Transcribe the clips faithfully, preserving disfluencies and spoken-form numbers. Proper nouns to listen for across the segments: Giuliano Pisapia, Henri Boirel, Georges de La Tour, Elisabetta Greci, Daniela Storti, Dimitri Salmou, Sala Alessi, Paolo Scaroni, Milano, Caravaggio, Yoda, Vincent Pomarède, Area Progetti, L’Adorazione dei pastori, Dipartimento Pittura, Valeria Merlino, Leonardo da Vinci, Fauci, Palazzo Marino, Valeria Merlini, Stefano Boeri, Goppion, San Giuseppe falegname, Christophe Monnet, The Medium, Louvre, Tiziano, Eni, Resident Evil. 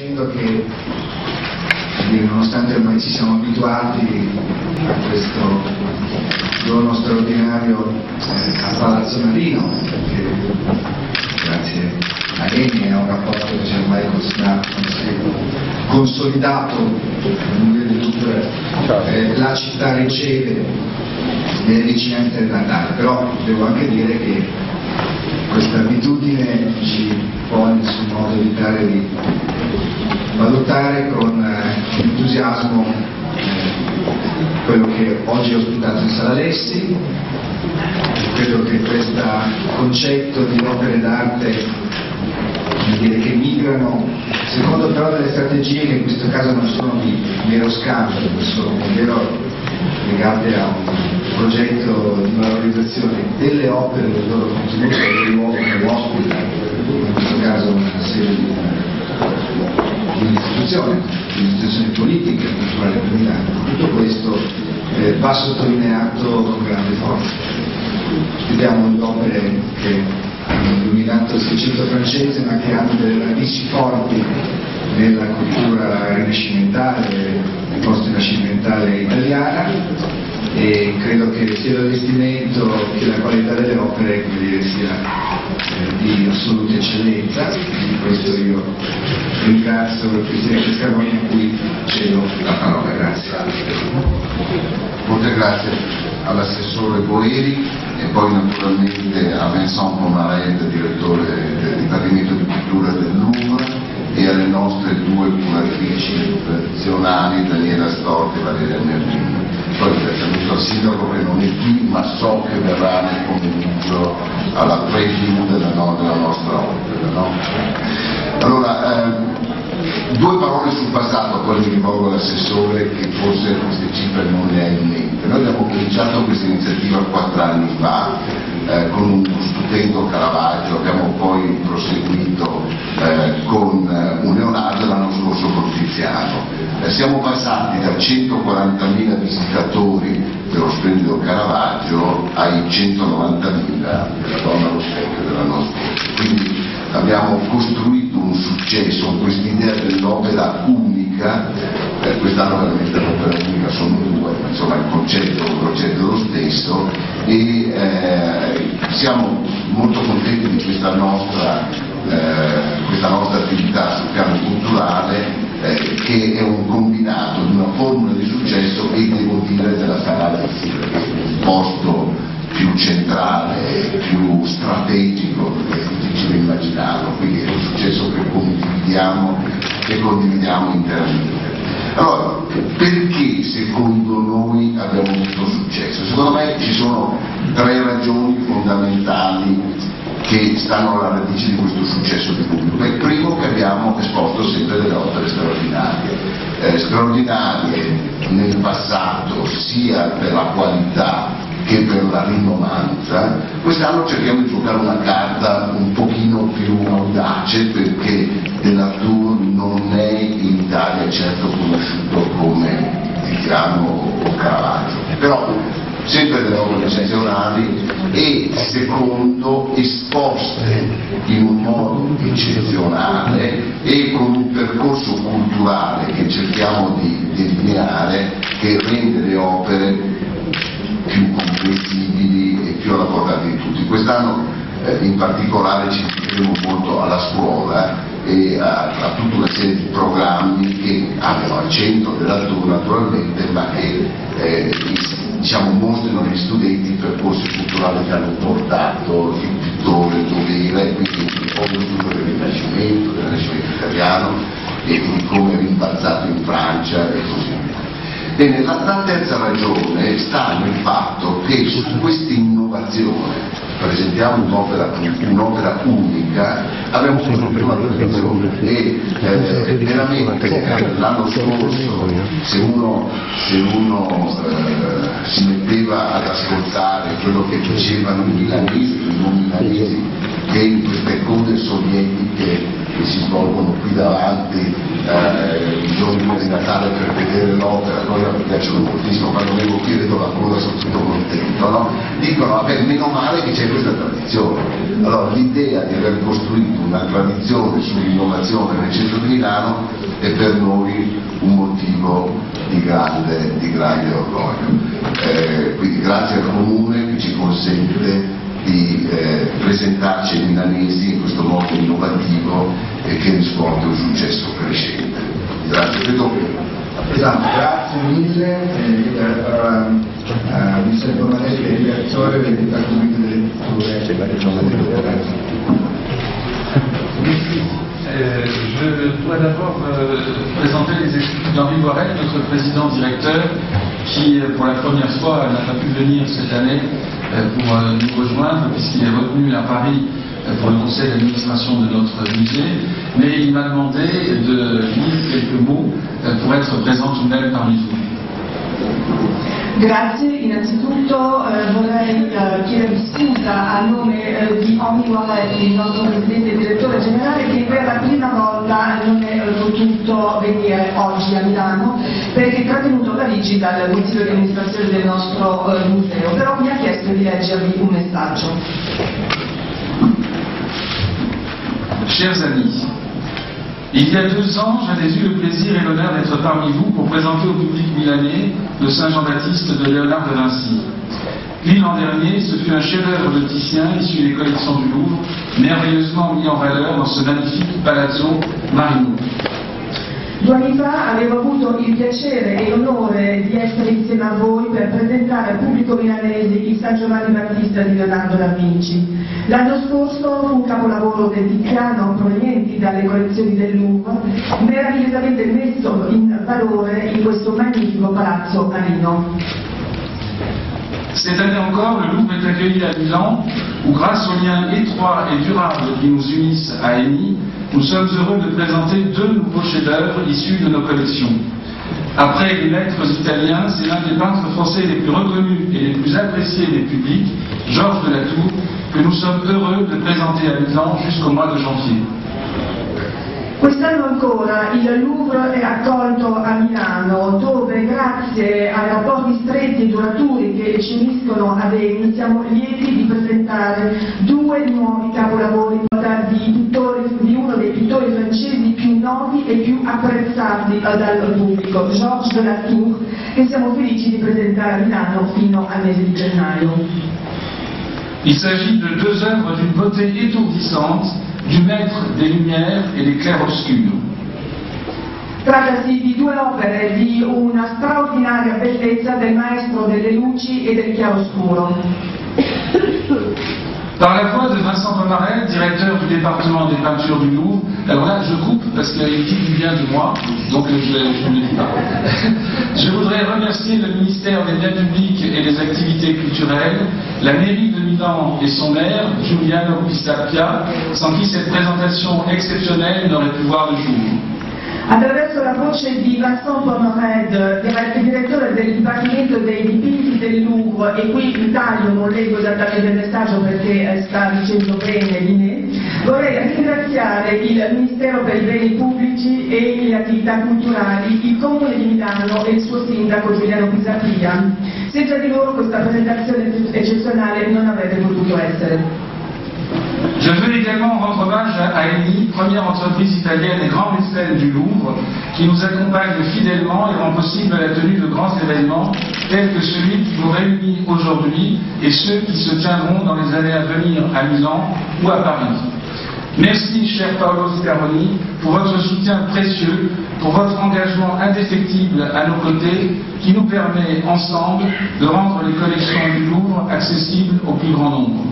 dicendo che nonostante ormai ci siamo abituati a questo dono straordinario eh, a Palazzo Marino, perché grazie a Eni è un rapporto che c'è ormai consolidato, eh, la città riceve le vicinanze del Natale, però devo anche dire che questa abitudine ci può in nessun modo evitare di valutare con eh, entusiasmo eh, quello che oggi ho ospitato in Sala Alessi. Credo che questo concetto di opere d'arte che migrano, secondo però delle strategie che in questo caso non sono di vero scambio, ma sono legate a un progetto di valorizzazione delle opere, del loro contenuto, del luogo che lo ospita, in questo caso una serie di, di un'istituzione, di un'istituzione politica e culturale per Milano. Tutto questo eh, va sottolineato con grande forza. Vediamo le opere che hanno dominato il Seicento francese, ma che hanno delle radici forti nella cultura rinascimentale, post-rinascimentale italiana, e credo che sia l'allestimento che la qualità delle opere, come dire, sia eh, di assoluta eccellenza. Di questo io ringrazio il Presidente Scaroni, a cui cedo la parola. Grazie. Molte grazie all'assessore Boeri e poi naturalmente a Vincent Pomarède, direttore del Dipartimento di Pittura del Louvre, e alle nostre due curatrici nazionali, Daniela Storti e Valeria Merlino. Poi saluto al sindaco che non è qui, ma so che verrà nel pomeriggio alla preview della, no, della nostra opera. No? Allora, eh, due parole sul passato, a poi mi rivolgo all'assessore che forse queste cifre non le ha in mente. Noi abbiamo cominciato questa iniziativa quattro anni fa, Eh, con un stupendo Caravaggio, abbiamo poi proseguito eh, con eh, un Leonardo l'anno scorso con Tiziano. Eh, siamo passati da centoquarantamila visitatori dello splendido Caravaggio ai centonovantamila della donna allo specchio dell'anno scorso. Quindi abbiamo costruito un successo con quest'idea dell'opera unica, eh, quest'anno veramente l'opera unica sono due, ma insomma il concetto, il concetto è lo stesso, e eh, siamo molto contenti di questa nostra, eh, questa nostra attività sul piano culturale, eh, che è un combinato di una formula di successo e devo dire della Sala Alessi, posto più centrale, più strategico, perché è difficile immaginarlo, quindi è un successo che condividiamo, che condividiamo interamente. Allora, perché secondo noi abbiamo avuto successo? Secondo me ci sono tre ragioni fondamentali che stanno alla radice di questo successo di pubblico. Il primo, che abbiamo esposto sempre delle opere straordinarie, eh, straordinarie nel passato sia per la qualità che per la rinomanza. Quest'anno cerchiamo di giocare una carta un pochino più audace, perché De La Tour non è in Italia certo conosciuto come Tiziano o Caravaggio, però sempre delle opere eccezionali e secondo esposte in un modo eccezionale e con un percorso culturale che cerchiamo di delineare, che rende le opere più comprensibili e più alla portata di tutti. Quest'anno eh, in particolare ci dedicheremo molto alla scuola e a, a tutta una serie di programmi che hanno al centro della tour naturalmente, ma che eh, diciamo, mostrano agli studenti percorsi culturali che hanno portato il pittore dovere, quindi un po' lo studio del Rinascimento, del Rinascimento italiano e di come è rimbalzato in Francia e così via. Bene, la, la terza ragione sta nel fatto che su questa innovazione, presentiamo un'opera, un'opera unica, abbiamo costruito una tradizione e eh, veramente l'anno scorso se uno, se uno eh, si metteva ad ascoltare quello che dicevano i milanesi, i non milanesi, che in queste code sovietiche che si svolgono qui davanti eh, i giorni di Natale per vedere l'opera, noi verso il cultismo, quando vengo qui vedo la coda sono tutto contento, no? Dicono, vabbè, meno male che c'è questa tradizione. Allora l'idea di aver costruito una tradizione sull'innovazione nel centro di Milano è per noi un motivo di grande, di grande orgoglio. Eh, quindi grazie al Comune che ci consente di eh, presentarci ai milanesi in questo modo innovativo e che riscuote un successo crescente. Grazie per tutto. Esatto, grazie mille a Vincent Pomarède che è direttore del Dipartimento delle Pitture. Euh, je dois d'abord euh, présenter les excuses d'Henri Boirel, notre président directeur, qui pour la première fois n'a pas pu venir cette année euh, pour euh, nous rejoindre puisqu'il est retenu à Paris euh, pour le conseil d'administration de notre musée, mais il m'a demandé de lire quelques mots euh, pour être présent tout de même parmi vous. Grazie, innanzitutto eh, vorrei eh, chiedere scusa a nome eh, di Henri Boirel, il nostro presidente e direttore generale, che per la prima volta non è potuto venire oggi a Milano perché è trattenuto a Parigi dal consiglio di amministrazione del nostro eh, museo, però mi ha chiesto di leggervi un messaggio. Chers amis, il y a deux ans, j'avais eu le plaisir et l'honneur d'être parmi vous pour présenter au public milanais le Saint-Jean-Baptiste de Léonard de Vinci. Puis l'an dernier, ce fut un chef-d'œuvre de Titien issu des collections du Louvre, merveilleusement mis en valeur dans ce magnifique Palazzo Marino. Due anni fa avevo avuto il piacere e l'onore di essere insieme a voi per presentare al pubblico milanese il San Giovanni Battista di Leonardo da Vinci. L'anno scorso fu un capolavoro del Tiziano provenienti dalle collezioni del Louvre, meravigliosamente messo in valore in questo magnifico palazzo marino. Cette année encore, le Louvre est accueilli à Milan, où grâce au lien étroit et durable qui nous unissent à Eni, nous sommes heureux de présenter deux nouveaux chefs-d'œuvre issus de nos collections. Après les maîtres italiens, c'est l'un des peintres français les plus reconnus et les plus appréciés des publics, Georges de La Tour, que nous sommes heureux de présenter à Milan jusqu'au mois de janvier. Quest'anno ancora il Louvre è accolto a Milano, dove grazie ai rapporti stretti e duraturi che ci uniscono ad Eni siamo lieti di presentare due nuovi capolavori di, pittori, di uno dei pittori francesi più noti e più apprezzati dal pubblico, Georges de La Tour, che siamo felici di presentare a Milano fino al mese di gennaio. Il s'agit de deux œuvres d'une beauté étourdissante, du maître des lumières et des clairs-obscurs. Trattasi di due opere di una straordinaria bellezza del maestro delle luci e del chiaroscuro. Par la voix de Vincent Pomarède, directeur du département des peintures du Louvre, alors là je coupe parce qu'il dit du bien de moi, donc je ne le dis pas. Je voudrais remercier le ministère des biens publics et des activités culturelles, la mairie de Milan et son maire, Giuliano Pisapia, sans qui cette présentation exceptionnelle n'aurait pu voir le jour. Attraverso la voce di Vincent Pomarède, direttore del Dipartimento dei dipinti del Louvre, e qui in taglio non leggo esattamente il messaggio perché sta dicendo bene di me, vorrei ringraziare il Ministero per i Beni Pubblici e le Attività Culturali, il Comune di Milano e il suo sindaco Giuliano Pisapia. Senza di loro questa presentazione eccezionale non avrebbe potuto essere. Je veux également rendre hommage à Eni, première entreprise italienne et grand mécène du Louvre, qui nous accompagne fidèlement et rend possible la tenue de grands événements tels que celui qui nous réunit aujourd'hui et ceux qui se tiendront dans les années à venir à Milan ou à Paris. Merci, cher Paolo Scaroni, pour votre soutien précieux, pour votre engagement indéfectible à nos côtés, qui nous permet ensemble de rendre les collections du Louvre accessibles au plus grand nombre.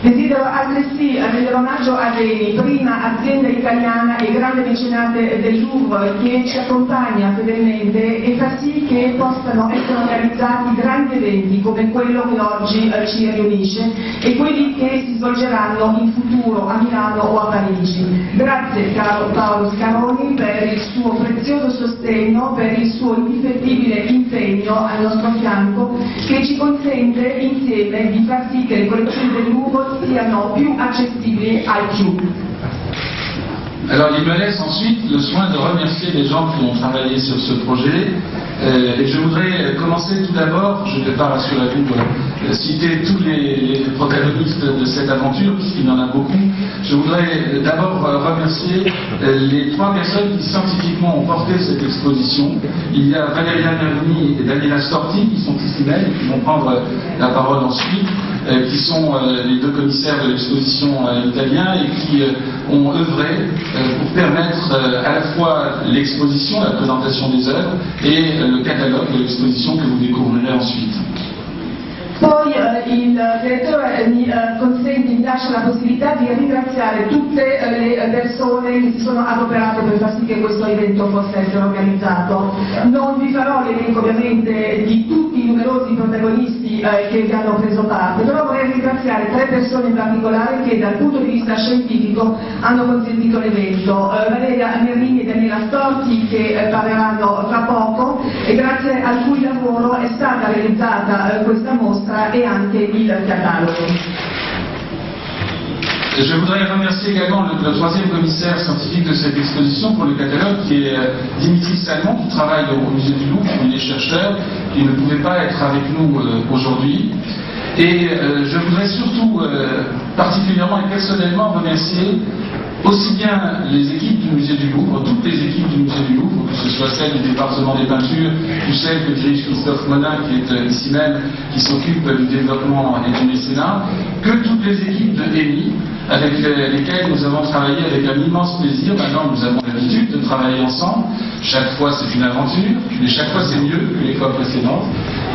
Desidero altresì rendere omaggio ad Eni, prima azienda italiana e grande mecenate del Louvre, che ci accompagna fedelmente e fa sì che possano essere organizzati grandi eventi come quello che oggi ci riunisce e quelli che si svolgeranno in futuro a Milano o a Parigi. Grazie caro Paolo Scaroni per il suo prezioso sostegno, per il suo indefettibile impegno al nostro fianco, che ci consente insieme di far sì che le collezioni del Louvre siano più accessibili ai più. Alors il me laisse ensuite le soin de remercier les gens qui ont travaillé sur ce projet euh, et je voudrais commencer tout d'abord, je ne vais pas rassurer vous, euh, citer tous les, les protagonistes de cette aventure puisqu'il y en a beaucoup. Je voudrais d'abord remercier euh, les trois personnes qui scientifiquement ont porté cette exposition. Il y a Valeria Merlino et Daniela Storti qui sont ici même et qui vont prendre euh, la parole ensuite, euh, qui sont euh, les deux commissaires de l'exposition euh, italien et qui euh, ont œuvré pour permettre euh, à la fois l'exposition, la présentation des œuvres et euh, le catalogue de l'exposition que vous découvrirez ensuite. Poi eh, il direttore eh, mi eh, consente, mi lascia la possibilità di ringraziare tutte eh, le persone che si sono adoperate per far sì che questo evento possa essere organizzato. Non vi farò l'elenco ovviamente di tutti i numerosi protagonisti eh, che vi hanno preso parte, però vorrei ringraziare tre persone in particolare che dal punto di vista scientifico hanno consentito l'evento. Eh, Valeria Merlini e Daniela Storti che eh, parleranno tra poco e grazie al cui lavoro è stata realizzata eh, questa mostra et anche il catalogue. Je voudrais remercier également le, le troisième commissaire scientifique de cette exposition pour le catalogue, qui est Dimitri Salmou, qui travaille au musée du Louvre, il est chercheur, il ne pouvait pas être avec nous euh, aujourd'hui. Et euh, je voudrais surtout, euh, particulièrement et personnellement, remercier aussi bien les équipes du musée du Louvre, toutes les équipes du musée du Louvre, que ce soit celle du département des peintures ou celle que dirige Christophe Monnet, qui est ici même, qui s'occupe du développement et du mécénat, que toutes les équipes de Eni, avec lesquelles nous avons travaillé avec un immense plaisir. Maintenant, nous avons l'habitude de travailler ensemble. Chaque fois, c'est une aventure, mais chaque fois, c'est mieux que les fois précédentes.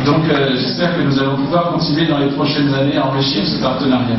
Donc, euh, j'espère que nous allons pouvoir continuer dans les prochaines années à enrichir ce partenariat.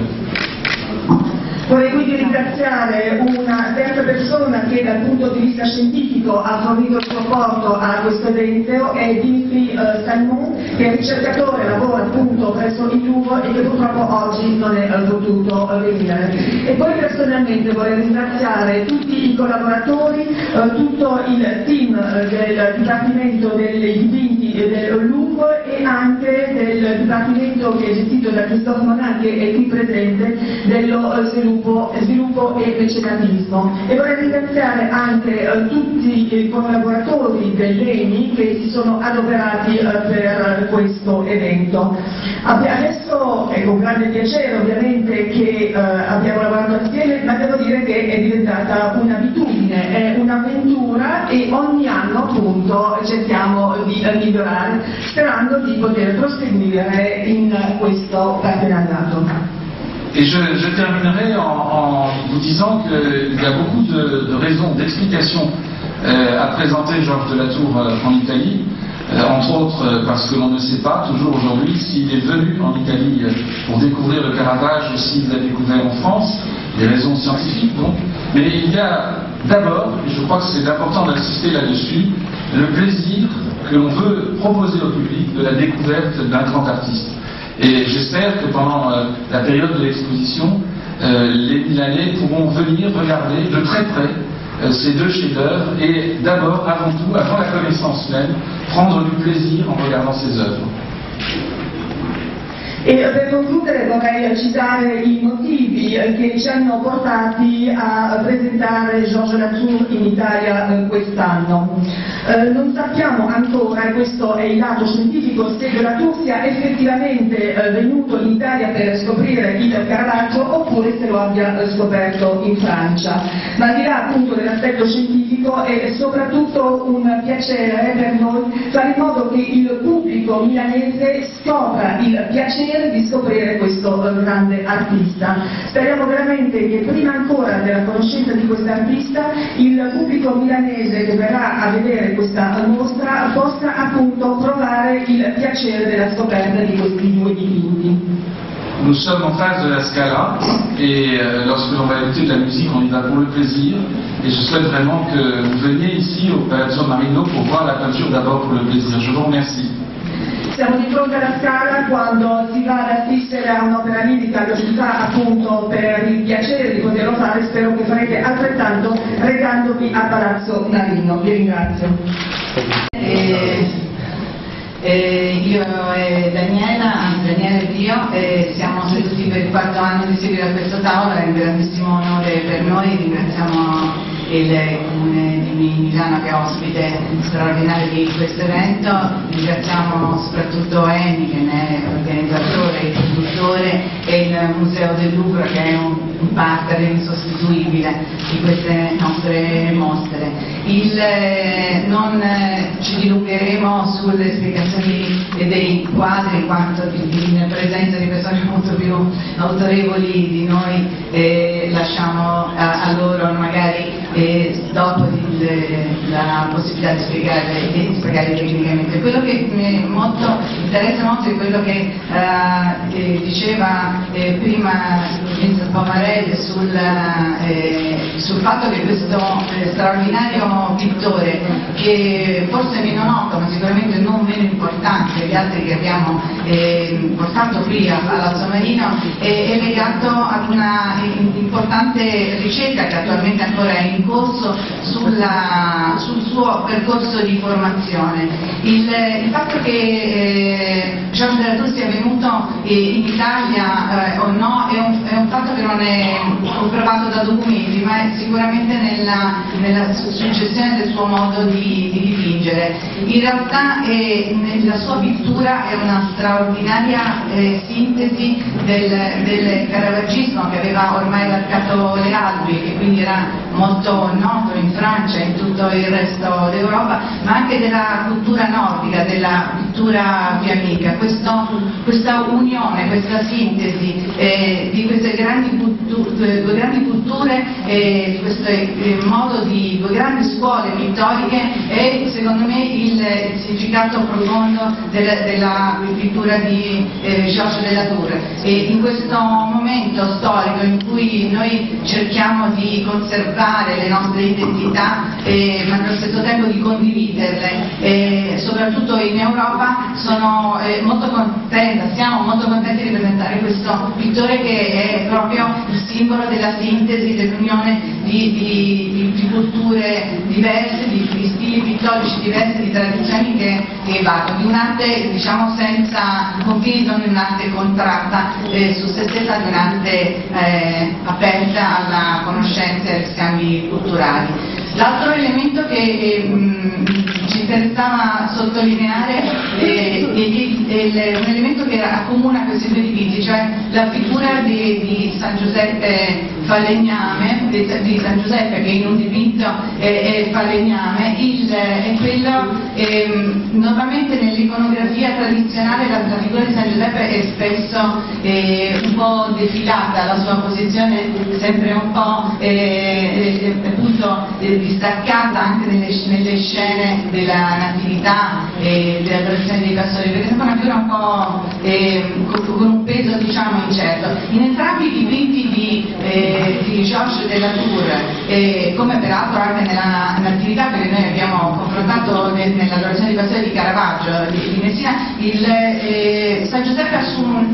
Vorrei quindi ringraziare una terza persona che dal punto di vista scientifico ha fornito il suo apporto a questo evento, è Dimitri eh, Salmou, che è ricercatore, lavora appunto presso il Louvre e che purtroppo oggi non è potuto eh, venire. E poi personalmente vorrei ringraziare tutti i collaboratori, eh, tutto il team eh, del Dipartimento dei Dipinti e del Louvre e anche del Dipartimento che è gestito da Christophe Monnet, che è qui presente, dello sviluppo. Sviluppo e mecenatismo. E vorrei ringraziare anche eh, tutti i collaboratori dell'Eni che si sono adoperati eh, per questo evento. Adesso è con grande piacere ovviamente che eh, abbiamo lavorato assieme, ma devo dire che è diventata un'abitudine, è un'avventura e ogni anno appunto cerchiamo di migliorare, sperando di poter proseguire in questo partenariato. Et je, je terminerai en, en vous disant qu'il y a beaucoup de, de raisons, d'explications euh, à présenter Georges de La Tour euh, en Italie, euh, entre autres euh, parce que l'on ne sait pas toujours aujourd'hui s'il est venu en Italie euh, pour découvrir le Caravaggio ou s'il l'a découvert en France, des raisons scientifiques donc. Mais il y a d'abord, et je crois que c'est important d'insister là-dessus, le plaisir que l'on veut proposer au public de la découverte d'un grand artiste. Et j'espère que pendant euh, la période de l'exposition, euh, les Milanais pourront venir regarder de très près euh, ces deux chefs-d'œuvre et d'abord, avant tout, avant la connaissance même, prendre du plaisir en regardant ces œuvres. E per concludere vorrei citare i motivi che ci hanno portati a presentare Georges de La Tour in Italia quest'anno. Eh, non sappiamo ancora, e questo è il lato scientifico, se de La Tour sia effettivamente eh, venuto in Italia per scoprire il Caravaggio oppure se lo abbia eh, scoperto in Francia. Ma al di là appunto dell'aspetto scientifico è soprattutto un piacere per noi fare in modo che il pubblico milanese scopra il piacere di scoprire questo grande artista. Speriamo veramente che prima ancora della conoscenza di quest'artista il pubblico milanese che verrà a vedere questa mostra possa appunto provare il piacere della scoperta di questi due dipinti. Nous sommes en face de la Scala et euh, lorsque l'on va écouter de la musique, on y va pour le plaisir. Et je souhaite vraiment que vous veniez ici au Palazzo Marino pour voir la peinture d'abord pour le plaisir. Je vous remercie. Siamo di fronte alla Scala quando si va ad assistere a un'opera lirica che si fa appunto per il piacere di poterlo fare. Spero che farete altrettanto recandovi a Palazzo Marino. Vi ringrazio. Eh, eh, io e Daniela, anzi Daniela e io, eh, siamo seduti per il quarto anno di seguito a questo tavolo, è un grandissimo onore per noi, ringraziamo del Comune di Milano che è ospite straordinario di questo evento. Ringraziamo soprattutto Eni, che ne è organizzatore e istruttore, e il Museo del Louvre, che è un, un partner insostituibile di queste nostre mostre. Il, non ci dilungheremo sulle spiegazioni dei quadri, in quanto in presenza di persone molto più autorevoli di noi eh, lasciamo a, a loro magari e dopo il, la possibilità di spiegare, di spiegare tecnicamente. Quello che mi molto, interessa molto è quello che, eh, che diceva eh, prima Vincent Pomarède sul, eh, sul fatto che questo eh, straordinario pittore, che forse meno noto ma sicuramente non meno importante degli altri che abbiamo eh, portato qui a Palazzo Marino, eh, è legato ad una importante ricerca che attualmente ancora è in corso sulla, sul suo percorso di formazione. Il, il fatto che eh, Georges de La Tour sia venuto eh, in Italia eh, o no è un, è un fatto che non è comprovato da documenti, ma è sicuramente nella, nella successione del suo modo di, di dipingere. In realtà eh, la sua pittura è una straordinaria eh, sintesi del, del caravaggismo, che aveva ormai varcato le Alpi, che quindi era molto noto in Francia e in tutto il resto d'Europa, ma anche della cultura nordica, della pittura fiamminga. Questa unione, questa sintesi eh, di queste grandi due grandi culture, eh, di questo eh, modo di due grandi scuole pittoriche, è secondo me il, il significato profondo del, della pittura di eh, Georges de La Tour. E in questo momento storico in cui noi cerchiamo di conservare le nostre identità, eh, ma allo stesso tempo di condividerle, eh, soprattutto in Europa, sono eh, molto contenta, siamo molto contenti di presentare questo pittore, che è proprio il simbolo della sintesi, dell'unione di, di, di culture diverse, di, di stili pittorici diversi, di tradizioni che, che vanno, di un'arte diciamo senza confini, non di un'arte contratta eh, su se stessa, di un'arte eh, aperta alla conoscenza e scambi culturali. L'altro elemento che eh, mh, ci interessava sottolineare eh, è, è un elemento che accomuna questi due dipinti, cioè la figura di, di San Giuseppe falegname, di, di San Giuseppe che in un dipinto eh, è falegname, il, è quello eh, normalmente nell'iconografia tradizionale la, la figura di San Giuseppe è spesso eh, un po' defilata, la sua posizione è sempre un po' eh, appunto eh, distaccata anche nelle, nelle scene della natività e eh, della tradizione dei pastori, perché sembra una figura un po' eh, con, con un peso diciamo incerto. In entrambi i dipinti di, eh, di Georges de La Tour, eh, come peraltro anche nella natività, perché noi abbiamo confrontato nel, nella tradizione dei pastori di Caravaggio di, di Messina, il, eh, San Giuseppe assume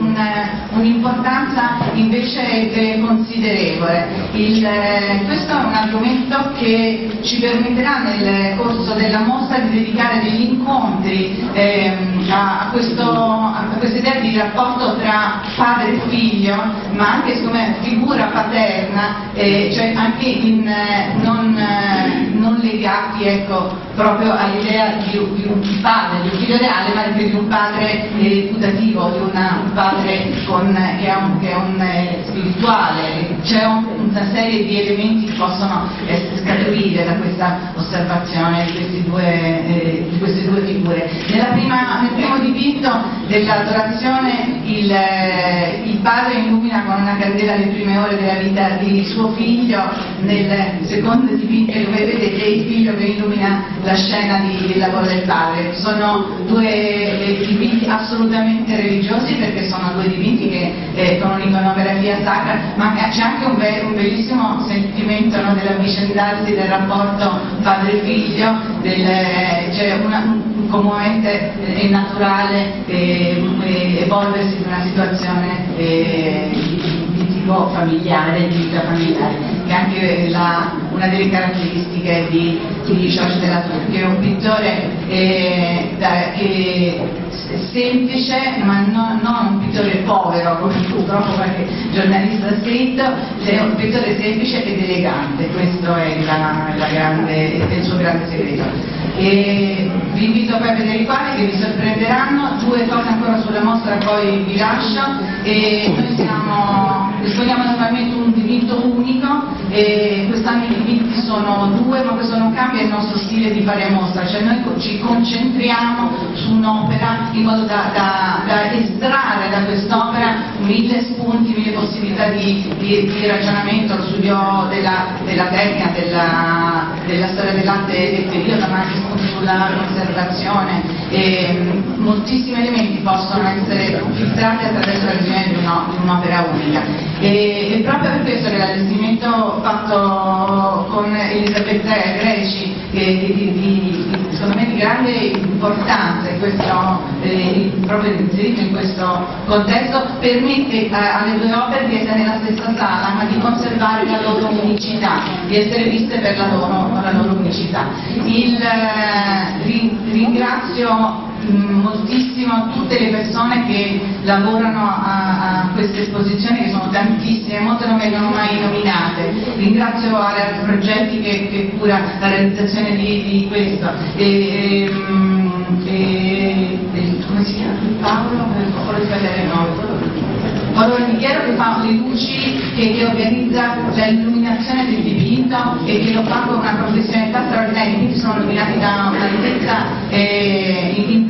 un'importanza un invece considerevole. Il, eh, Questo è un argomento che ci permetterà nel corso della mostra di dedicare degli incontri ehm, a, questo, a questa idea di rapporto tra padre e figlio, ma anche come figura paterna, eh, cioè anche in, eh, non, eh, non legati ecco, proprio all'idea di, di un padre, di un figlio reale, ma di un padre eh, putativo, di una, un padre con, che è un, che è un eh, spirituale. C'è una serie di elementi che possono eh, scaturire da questa osservazione di, questi due, eh, di queste due figure. Nella prima, nel primo dipinto dell'adorazione il, eh, il padre illumina con una candela le prime ore della vita di suo figlio, nel secondo dipinto come vedete è il figlio che illumina la scena di, del lavoro del padre. Sono due eh, dipinti assolutamente religiosi, perché sono due dipinti che eh, con un'iconografia sacra, ma c'è anche un, be un bellissimo sentimento della vicendarsi, del rapporto padre-figlio, cioè un commovente e naturale eh, evolversi in una situazione eh, di tipo familiare, di vita familiare, che è anche la, una delle caratteristiche di Georges de La Tour, che è un pittore eh, da, che semplice, ma no, non un pittore povero come tu, proprio perché giornalista scritto, è un pittore semplice ed elegante, questo è la, la grande, il suo grande segreto. E vi invito poi a vedere i quadri che vi sorprenderanno. Due cose ancora sulla mostra, poi vi lascio. E noi siamo, disponiamo naturalmente un dipinto unico, e quest'anno i dipinti sono due, ma questo non cambia il nostro stile di fare mostra, cioè noi ci concentriamo su un'opera in modo da, da, da estrarre da quest'opera mille spunti, mille possibilità di, di, di ragionamento, lo studio della, della tecnica, della, della storia dell'arte del periodo, ma anche sulla conservazione, e moltissimi elementi possono essere filtrati attraverso la visione di un'opera unica. E, e proprio per questo che l'allestimento fatto con Elisabetta Greci, che di, di, di, secondo me di grande importanza in questo, eh, proprio inserito in questo contesto, permette a, alle due opere di essere nella stessa sala, ma di conservare la loro unicità, di essere viste per la loro, la loro unicità. Il, eh, ri, ringrazio moltissimo tutte le persone che lavorano a, a queste esposizioni, che sono tantissime, molte non vengono mai nominate. Ringrazio Area Progetti che, che cura la realizzazione di, di questo, e, e, e, come si chiama? Paolo, Paolo Scaroni, no? Paolo Scaroni che fa le luci, che, che organizza l'illuminazione del dipinto e che lo fa con una professionalità straordinaria, quindi sono illuminati da una ricchezza eh, impressionante,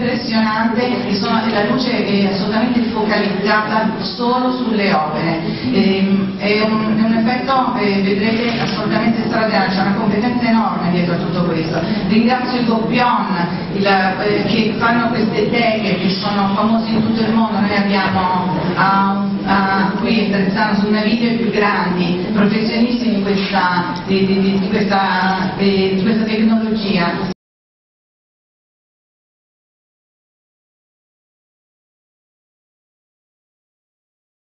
e sono, la luce è assolutamente focalizzata solo sulle opere. E, è, un, è un effetto, eh, vedrete, assolutamente straordinario, c'è una competenza enorme dietro a tutto questo. Ringrazio il Goppion il, eh, che fanno queste teghe che sono famose in tutto il mondo. Noi abbiamo a, a, qui a Tiziano su una video i più grandi professionisti di questa, di, di, di questa, di, di questa tecnologia.